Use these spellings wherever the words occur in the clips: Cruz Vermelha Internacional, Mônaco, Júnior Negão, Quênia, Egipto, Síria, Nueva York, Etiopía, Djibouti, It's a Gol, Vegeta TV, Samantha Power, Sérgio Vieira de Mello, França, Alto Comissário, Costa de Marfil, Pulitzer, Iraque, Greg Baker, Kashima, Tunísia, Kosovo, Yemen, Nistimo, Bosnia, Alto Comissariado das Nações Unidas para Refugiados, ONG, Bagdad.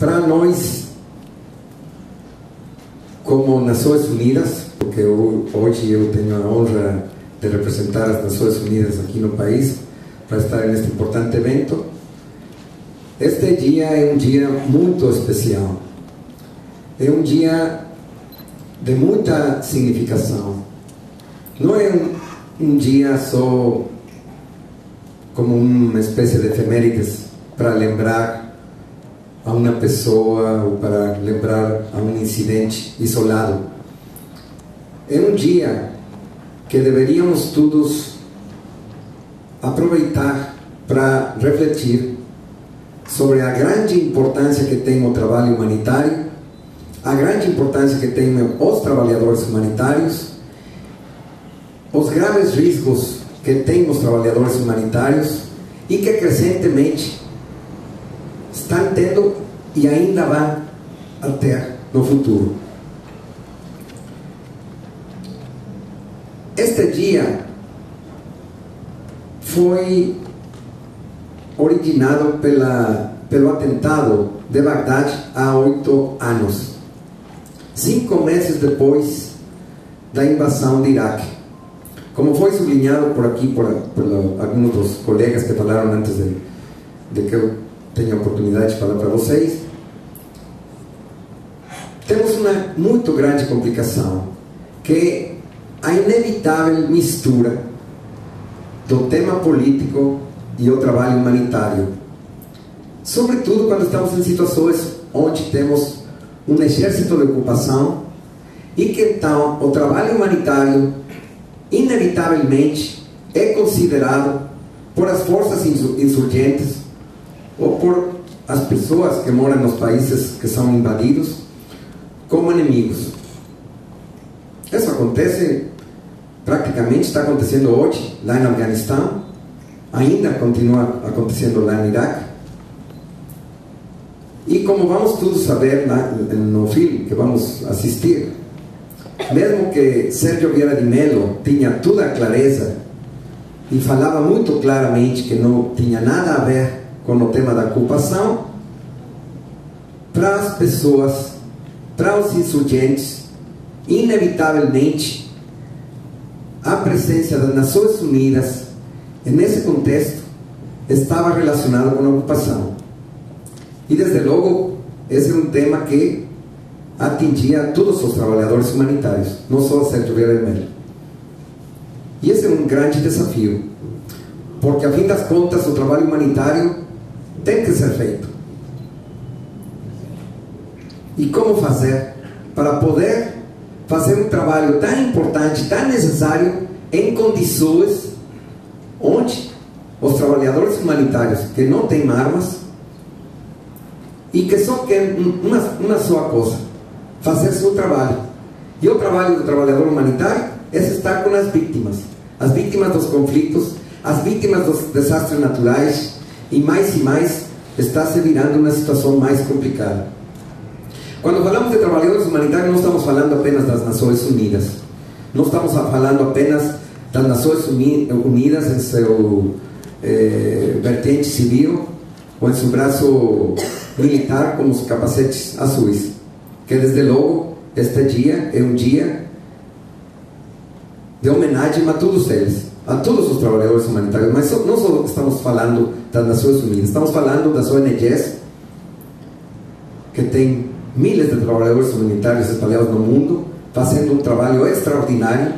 para nós, como Nações Unidas, porque hoje eu tenho a honra de representar as Nações Unidas aqui no país, para estar neste importante evento, este dia é um dia muito especial, é um dia de muita significação. Não é um dia só como uma espécie de efemérides para lembrar a uma pessoa ou para lembrar a um incidente isolado. É um dia que deveríamos todos aproveitar para refletir sobre a grande importância que tem o trabalho humanitário, a grande importância que tem os trabalhadores humanitários, os graves riscos que tem os trabalhadores humanitários e que crescentemente estão tendo e ainda vão ter no futuro. Este dia foi originado pelo atentado de Bagdad há 8 anos, 5 meses depois da invasão de Iraque. Como foi sublinhado por aqui, por alguns dos colegas que falaram antes de que eu tenha a oportunidade de falar para vocês, temos uma muito grande complicação, que é a inevitável mistura do tema político e o trabalho humanitário. Sobretudo quando estamos em situações onde temos um exército de ocupação e que então o trabalho humanitário inevitavelmente é considerado por as forças insurgentes ou por as pessoas que moram nos países que são invadidos como inimigos. Isso acontece, praticamente está acontecendo hoje lá no Afeganistão, ainda continua acontecendo lá no Iraque. E como vamos todos saber no filme que vamos assistir, mesmo que Sérgio Vieira de Mello tinha toda a clareza e falava muito claramente que não tinha nada a ver com o tema da ocupação, para as pessoas, para os insurgentes, inevitavelmente, a presença das Nações Unidas nesse contexto estava relacionada com a ocupação. E, desde logo, esse é um tema que atingia a todos os trabalhadores humanitários, não só a Sérgio Vieira de Mello. E esse é um grande desafio, porque, a fim das contas, o trabalho humanitário tem que ser feito. E como fazer para poder fazer um trabalho tão importante, tão necessário, em condições onde os trabalhadores humanitários que não têm armas e que só querem uma só coisa: fazer seu trabalho. E o trabalho do trabalhador humanitário é estar com as vítimas dos conflitos, as vítimas dos desastres naturais, e mais, está se virando uma situação mais complicada. Quando falamos de trabalhadores humanitários, não estamos falando apenas das Nações Unidas, não estamos falando apenas das Nações Unidas em seu vertente civil ou em seu braço militar, como os capacetes azuis. Que, desde logo, este dia é um dia de homenagem a todos eles, a todos os trabalhadores humanitários. Mas não só estamos falando das Nações Unidas, estamos falando das ONGs, que tem miles de trabalhadores humanitários espalhados no mundo, fazendo um trabalho extraordinário,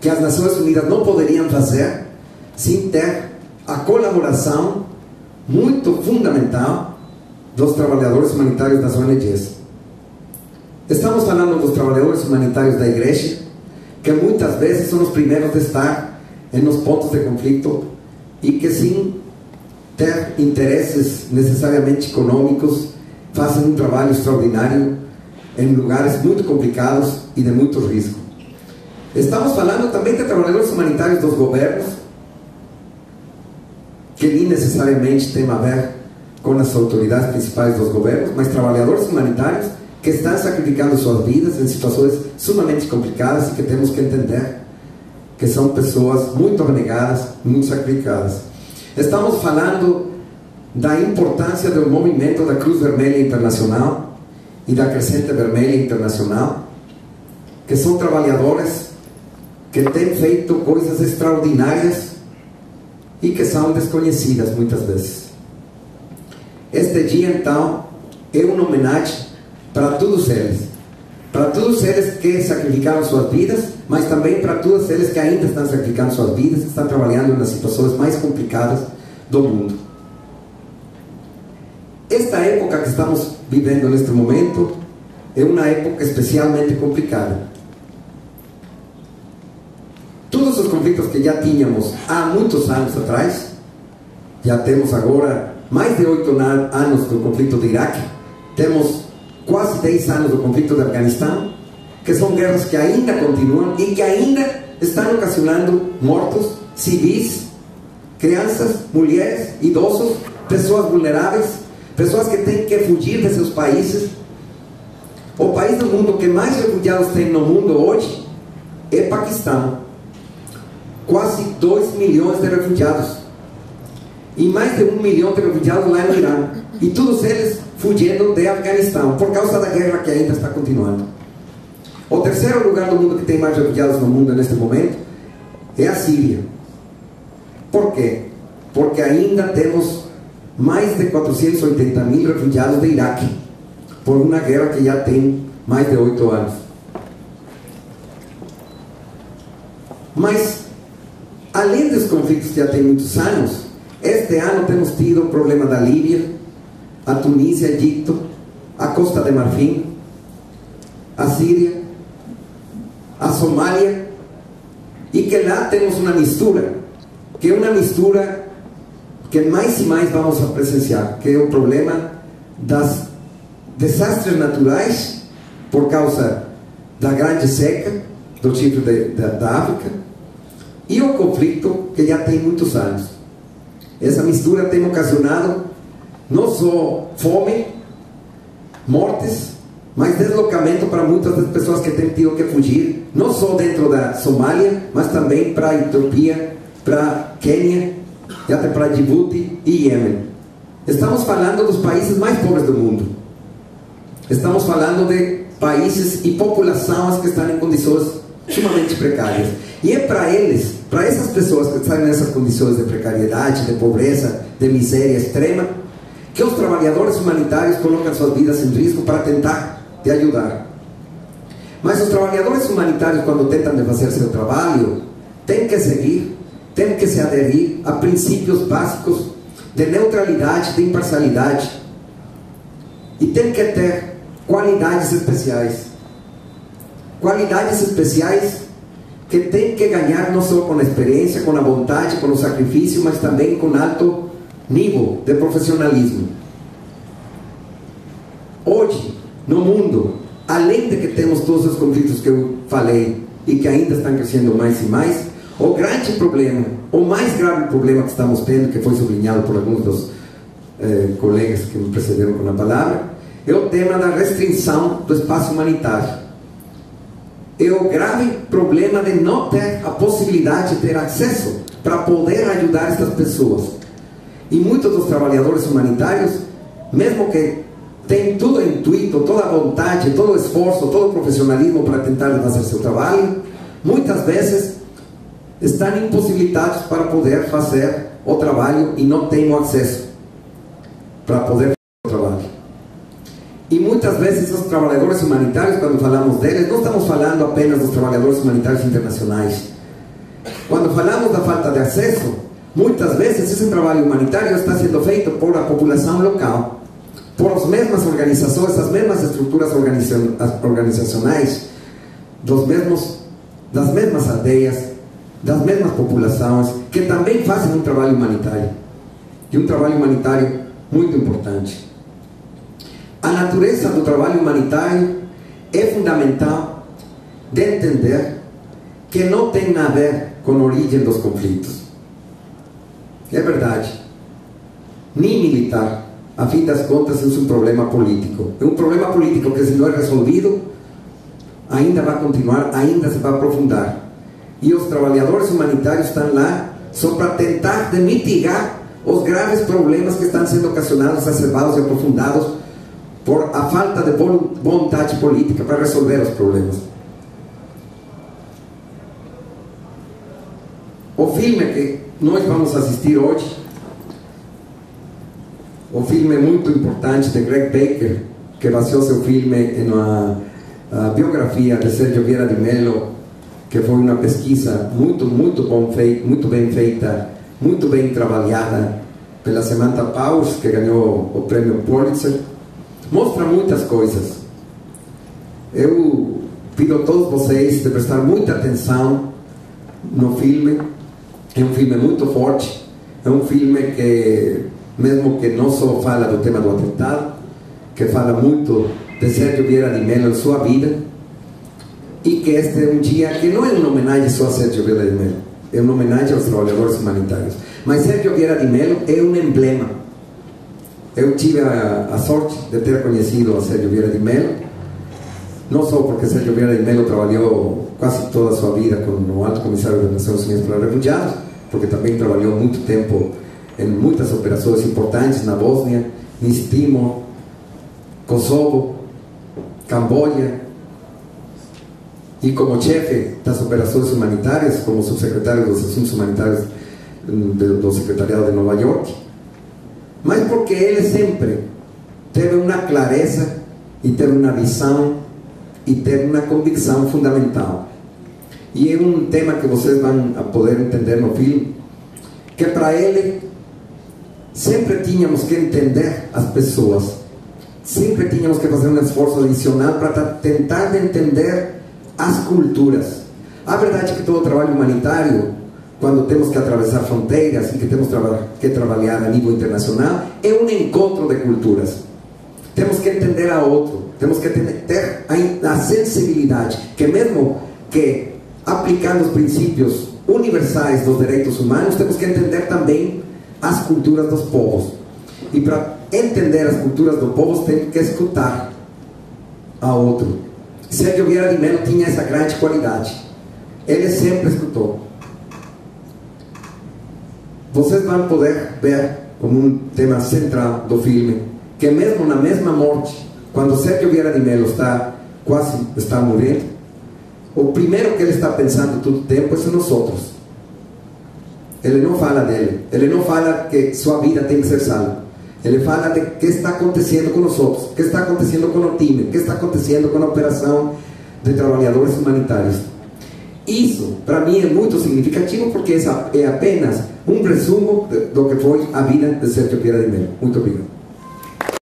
que as Nações Unidas não poderiam fazer sem ter a colaboração muito fundamental dos trabalhadores humanitários das ONGs. Estamos falando dos trabalhadores humanitários da igreja, que muitas vezes são os primeiros de estar nos pontos de conflito e que, sem ter interesses necessariamente econômicos, fazem um trabalho extraordinário em lugares muito complicados e de muito risco. Estamos falando também de trabalhadores humanitários dos governos, que nem necessariamente têm a ver com as autoridades principais dos governos, mas trabalhadores humanitários que estão sacrificando suas vidas em situações sumamente complicadas e que temos que entender que são pessoas muito abnegadas, muito sacrificadas. Estamos falando da importância do movimento da Cruz Vermelha Internacional e da Crescente Vermelha Internacional, que são trabalhadores que têm feito coisas extraordinárias e que são desconhecidas muitas vezes. Este dia, então, é uma homenagem para todos eles que sacrificaram suas vidas, mas também para todos eles que ainda estão sacrificando suas vidas, que estão trabalhando nas situações mais complicadas do mundo. Esta época que estamos vivendo neste momento é uma época especialmente complicada. Todos os conflitos que já tínhamos há muitos anos atrás, já temos agora mais de 8 anos do conflito do Iraque, temos quase 10 anos do conflito do Afganistão, que são guerras que ainda continuam e que ainda estão ocasionando mortos, civis, crianças, mulheres, idosos, pessoas vulneráveis, pessoas que têm que fugir de seus países. O país do mundo que mais refugiados tem no mundo hoje é Paquistão. Quase 2 milhões de refugiados. E mais de 1 milhão de refugiados lá no Irã. E todos eles fugindo de Afeganistão, por causa da guerra que ainda está continuando. O terceiro lugar do mundo que tem mais refugiados no mundo neste momento é a Síria. Por quê? Porque ainda temos mais de 480 mil refugiados de Iraque, por uma guerra que já tem mais de 8 anos. Mas, além dos conflitos que já tem muitos anos, este ano temos tido o problema da Líbia, a Tunísia, Egipto, a Costa de Marfil, a Síria, a Somália, e que lá temos uma mistura, que é uma mistura que mais e mais vamos a presenciar, que é o problema das desastres naturais por causa da grande seca do tipo da África e o conflito que já tem muitos anos. Essa mistura tem ocasionado não só fome, mortes, mas deslocamento para muitas das pessoas que têm tido que fugir, não só dentro da Somália, mas também para a Etiopía, para a Quênia, até para Djibouti e Yemen. Estamos falando dos países mais pobres do mundo. Estamos falando de países e populações que estão em condições sumamente precárias. E é para eles, para essas pessoas que estão nessas condições de precariedade, de pobreza, de miséria extrema, que os trabalhadores humanitários colocam suas vidas em risco para tentar te ajudar. Mas os trabalhadores humanitários, quando tentam de fazer seu trabalho, têm que seguir, têm que se aderir a princípios básicos de neutralidade, de imparcialidade, e têm que ter qualidades especiais. Qualidades especiais que têm que ganhar não só com a experiência, com a vontade, com o sacrifício, mas também com alto nível de profissionalismo. Hoje, no mundo, além de que temos todos os conflitos que eu falei e que ainda estão crescendo mais e mais, o grande problema, o mais grave problema que estamos tendo, que foi sublinhado por alguns dos colegas que me precederam com a palavra, é o tema da restrição do espaço humanitário. É o grave problema de não ter a possibilidade de ter acesso para poder ajudar estas pessoas. E muitos dos trabalhadores humanitários, mesmo que têm todo o intuito, toda a vontade, todo o esforço, todo o profissionalismo para tentar fazer seu trabalho, muitas vezes estão impossibilitados para poder fazer o trabalho e não têm o acesso para poder fazer o trabalho. E muitas vezes os trabalhadores humanitários, quando falamos deles, não estamos falando apenas dos trabalhadores humanitários internacionais. Quando falamos da falta de acesso, muitas vezes esse trabalho humanitário está sendo feito por a população local, por as mesmas organizações, as mesmas estruturas organizacionais, das mesmas aldeias, das mesmas populações, que também fazem um trabalho humanitário, e um trabalho humanitário muito importante. A natureza do trabalho humanitário é fundamental de entender que não tem nada a ver com a origem dos conflitos. É verdade, nem militar, a fim das contas, é um problema político. É um problema político que, se não é resolvido, ainda vai continuar, ainda se vai aprofundar. E os trabalhadores humanitários estão lá só para tentar de mitigar os graves problemas que estão sendo ocasionados, acerbados e aprofundados por a falta de vontade política para resolver os problemas. O filme que nós vamos assistir hoje, um filme muito importante de Greg Baker, que baseou seu filme em uma biografia de Sérgio Vieira de Mello, que foi uma pesquisa muito bem feita, muito bem trabalhada pela Samantha Power, que ganhou o prêmio Pulitzer. Mostra muitas coisas. Eu pido a todos vocês de prestar muita atenção no filme. É um filme muito forte, é um filme que, mesmo que não só fala do tema do atentado, que fala muito de Sérgio Vieira de Mello em sua vida, e que este é um dia que não é uma homenagem só a Sérgio Vieira de Mello, é uma homenagem aos trabalhadores humanitários. Mas Sérgio Vieira de Mello é um emblema. Eu tive a sorte de ter conhecido a Sérgio Vieira de Mello, não só porque Sérgio Vieira de Mello trabalhou quase toda a sua vida como alto comissário das Nações Unidas para Refugiados, porque também trabalhou muito tempo em muitas operações importantes na Bosnia, Nistimo, Kosovo, Camboya, e como chefe das operações humanitárias, como subsecretário dos assuntos humanitários do secretariado de Nueva York, mas porque ele sempre teve uma clareza e teve uma visão e teve uma convicção fundamental. E é um tema que vocês vão poder entender no filme, que para ele sempre tínhamos que entender as pessoas, sempre tínhamos que fazer um esforço adicional para tentar entender as culturas. A verdade é que todo trabalho humanitário, quando temos que atravessar fronteiras e que temos que trabalhar a nível internacional, é um encontro de culturas. Temos que entender a outro, temos que ter a sensibilidade que, mesmo que aplicando os princípios universais dos direitos humanos, temos que entender também as culturas dos povos. E para entender as culturas dos povos, tem que escutar a outro. Sérgio Vieira de Mello tinha essa grande qualidade. Ele sempre escutou. Vocês vão poder ver como um tema central do filme que, mesmo na mesma morte, quando Sérgio Vieira de Mello quase está morrendo, o primeiro que ele está pensando todo o tempo é nos outros. Ele não fala dele, ele não fala que sua vida tem que ser salva. Ele fala de que está acontecendo com os outros, que está acontecendo com o time, que está acontecendo com a operação de trabalhadores humanitários. Isso, para mim, é muito significativo, porque é apenas um resumo do que foi a vida de Sérgio Vieira de Mello. Muito obrigado.